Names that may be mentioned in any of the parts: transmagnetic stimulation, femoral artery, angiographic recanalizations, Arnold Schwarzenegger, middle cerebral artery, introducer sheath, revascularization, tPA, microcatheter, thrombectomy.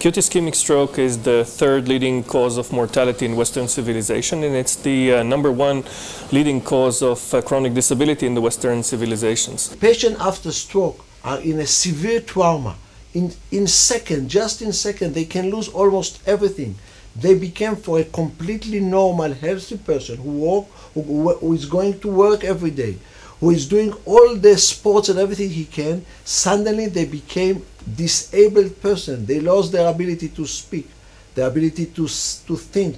Acute ischemic stroke is the third leading cause of mortality in Western civilization, and it's the #1 leading cause of chronic disability in the Western civilizations. Patients after stroke are in a severe trauma. Just in seconds, they can lose almost everything. They became for a completely normal, healthy person who is going to work every day, who is doing all the sports and everything he can. Suddenly they became disabled person. They lost their ability to speak, their ability to think,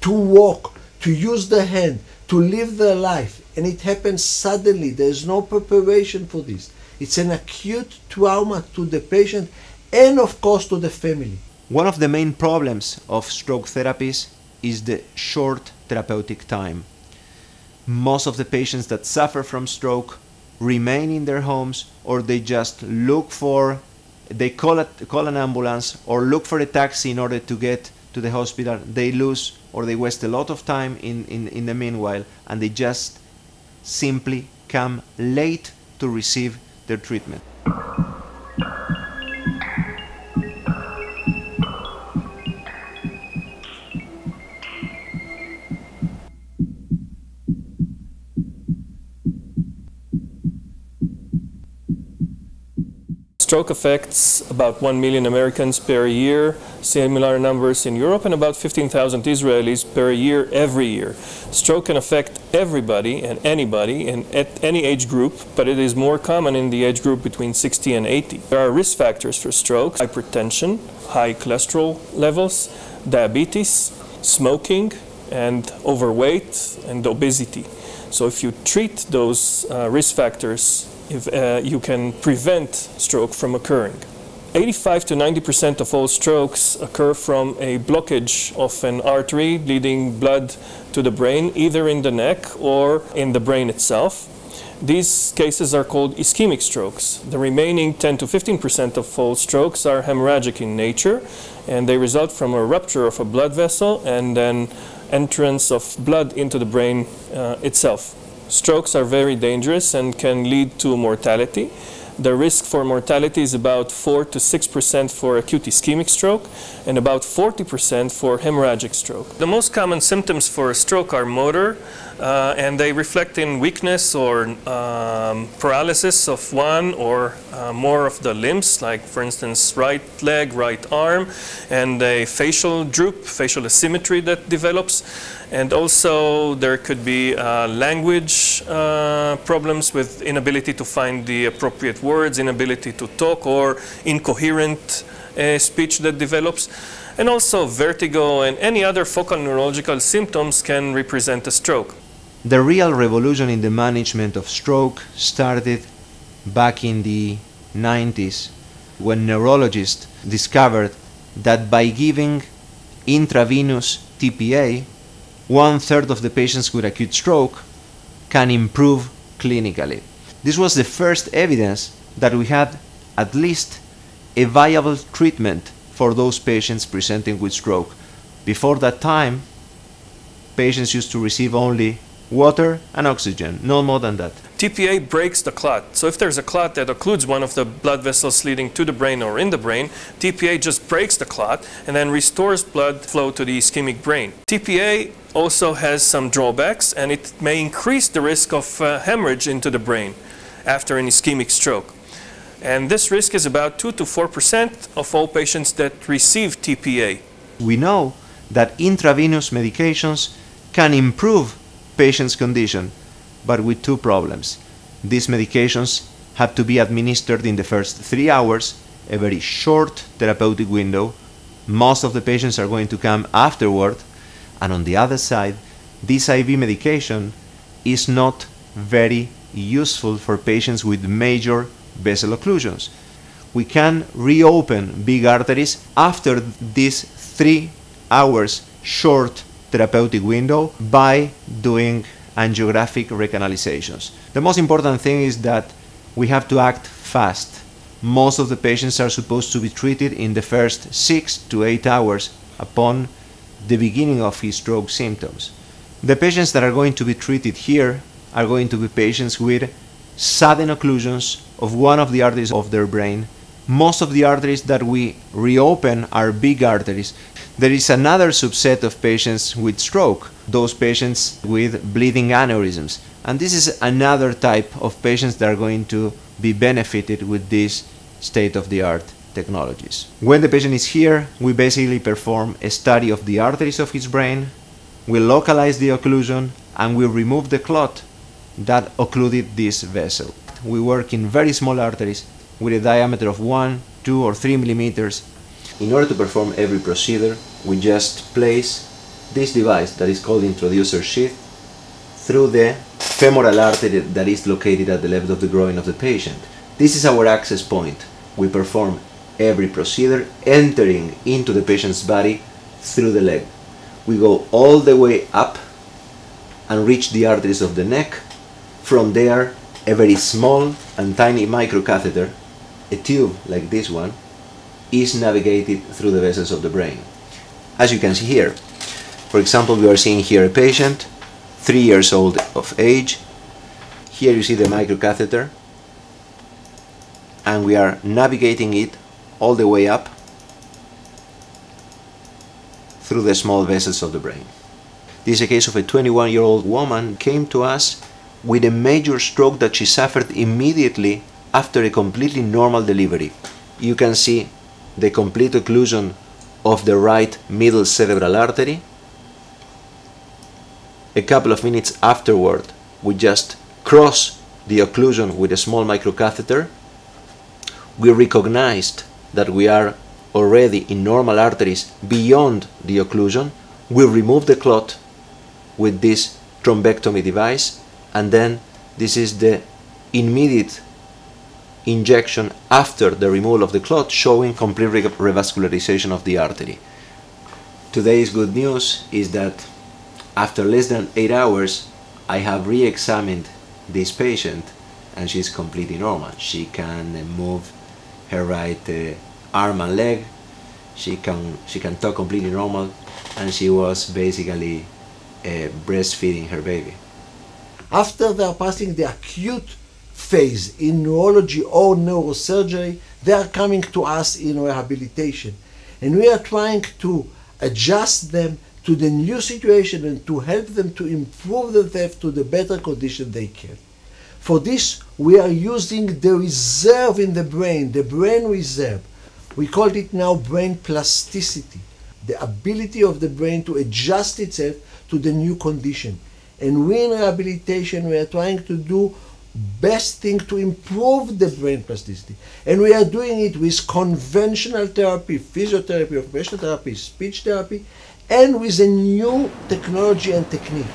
to walk, to use the hand, to live their life. And it happens suddenly. There is no preparation for this. It's an acute trauma to the patient and, of course, to the family. One of the main problems of stroke therapies is the short therapeutic time. Most of the patients that suffer from stroke remain in their homes, or they just look for, they call an ambulance or look for a taxi in order to get to the hospital. They lose or they waste a lot of time in the meanwhile, and they just simply come late to receive their treatment. Stroke affects about 1 million Americans per year, similar numbers in Europe, and about 15,000 Israelis per year every year. Stroke can affect everybody and anybody and at any age group, but it is more common in the age group between 60 and 80. There are risk factors for stroke: hypertension, high cholesterol levels, diabetes, smoking, and overweight and obesity. So if you treat those risk factors, you can prevent stroke from occurring. 85% to 90% of all strokes occur from a blockage of an artery leading blood to the brain, either in the neck or in the brain itself. These cases are called ischemic strokes. The remaining 10% to 15% of all strokes are hemorrhagic in nature, and they result from a rupture of a blood vessel and then entrance of blood into the brain itself. Strokes are very dangerous and can lead to mortality. The risk for mortality is about 4% to 6% for acute ischemic stroke and about 40% for hemorrhagic stroke. The most common symptoms for a stroke are motor, and they reflect in weakness or paralysis of one or more of the limbs, like, for instance, right leg, right arm, and a facial droop, facial asymmetry that develops. And also there could be language problems with inability to find the appropriate words, inability to talk, or incoherent speech that develops. And also vertigo and any other focal neurological symptoms can represent a stroke. The real revolution in the management of stroke started back in the 90s, when neurologists discovered that by giving intravenous tPA, 1/3 of the patients with acute stroke can improve clinically. This was the first evidence that we had at least a viable treatment for those patients presenting with stroke. Before that time, patients used to receive only water and oxygen, no more than that. tPA breaks the clot. So if there's a clot that occludes one of the blood vessels leading to the brain or in the brain, tPA just breaks the clot and then restores blood flow to the ischemic brain. tPA also has some drawbacks, and it may increase the risk of hemorrhage into the brain after an ischemic stroke. And this risk is about 2% to 4% of all patients that receive tPA. We know that intravenous medications can improve patient's condition, but with two problems. These medications have to be administered in the first 3 hours, a very short therapeutic window. Most of the patients are going to come afterward. And on the other side, this IV medication is not very useful for patients with major vessel occlusions. We can reopen big arteries after this 3 hours short therapeutic window by doing angiographic recanalizations. The most important thing is that we have to act fast. Most of the patients are supposed to be treated in the first 6 to 8 hours upon the beginning of his stroke symptoms. The patients that are going to be treated here are going to be patients with sudden occlusions of one of the arteries of their brain, Most of the arteries that we reopen are big arteries. There is another subset of patients with stroke, those patients with bleeding aneurysms. And this is another type of patients that are going to be benefited with these state-of-the-art technologies. When the patient is here, we basically perform a study of the arteries of his brain, we localize the occlusion, and we remove the clot that occluded this vessel. We work in very small arteries with a diameter of 1, 2 or 3 millimeters. In order to perform every procedure, we just place this device that is called introducer sheath through the femoral artery that is located at the left of the groin of the patient. This is our access point. We perform every procedure entering into the patient's body through the leg. We go all the way up and reach the arteries of the neck. From there, a very small and tiny microcatheter, a tube like this one, is navigated through the vessels of the brain. As you can see here, for example, we are seeing here a patient 3 years old of age. Here you see the microcatheter, and we are navigating it all the way up through the small vessels of the brain. This is a case of a 21-year-old woman who came to us with a major stroke that she suffered immediately after a completely normal delivery. You can see the complete occlusion of the right middle cerebral artery. A couple of minutes afterward, we just cross the occlusion with a small microcatheter. We recognized that we are already in normal arteries beyond the occlusion. We remove the clot with this thrombectomy device, and then this is the immediate injection after the removal of the clot, showing complete revascularization of the artery. Today's good news is that after less than 8 hours, I have re-examined this patient and she's completely normal. She can move her right arm and leg, she can talk completely normal, and she was basically breastfeeding her baby. After they are passing the acute phase in neurology or neurosurgery, they are coming to us in rehabilitation. And we are trying to adjust them to the new situation and to help them to improve themselves to the better condition they can. For this, we are using the reserve in the brain reserve. We call it now brain plasticity, the ability of the brain to adjust itself to the new condition. And we in rehabilitation, we are trying to do best thing to improve the brain plasticity. And we are doing it with conventional therapy, physiotherapy, occupational therapy, speech therapy, and with a new technology and technique.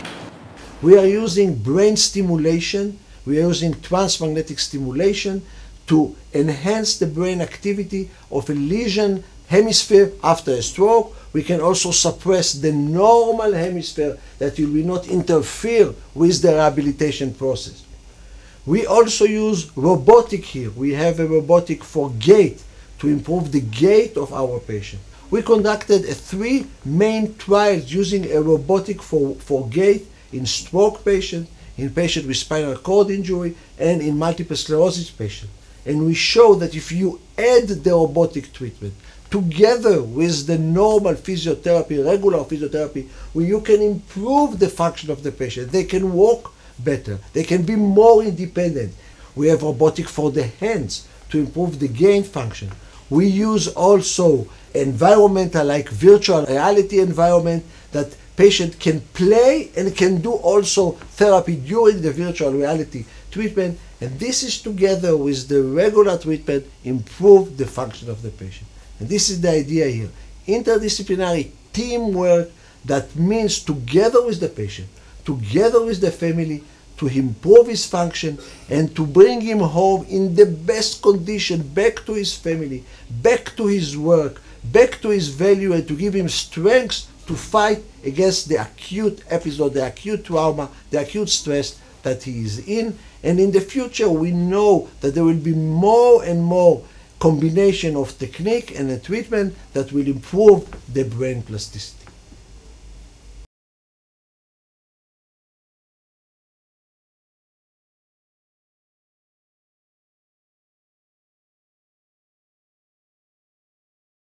We are using brain stimulation, we are using transmagnetic stimulation to enhance the brain activity of a lesion hemisphere after a stroke. We can also suppress the normal hemisphere that will not interfere with the rehabilitation process. We also use robotic here. We have a robotic for gait to improve the gait of our patient. We conducted 3 main trials using a robotic for gait in stroke patients, in patients with spinal cord injury, and in multiple sclerosis patients. And we show that if you add the robotic treatment together with the normal physiotherapy, regular physiotherapy, where you can improve the function of the patient, they can walk better, they can be more independent. We have robotic for the hands to improve the gain function. We use also environmental, like virtual reality environment, that patient can play and can do also therapy during the virtual reality treatment, and this is together with the regular treatment improve the function of the patient. And this is the idea here, interdisciplinary teamwork, that means together with the patient, together with the family, to improve his function and to bring him home in the best condition, back to his family, back to his work, back to his value, and to give him strength to fight against the acute episode, the acute trauma, the acute stress that he is in. And in the future, we know that there will be more and more combination of technique and a treatment that will improve the brain plasticity.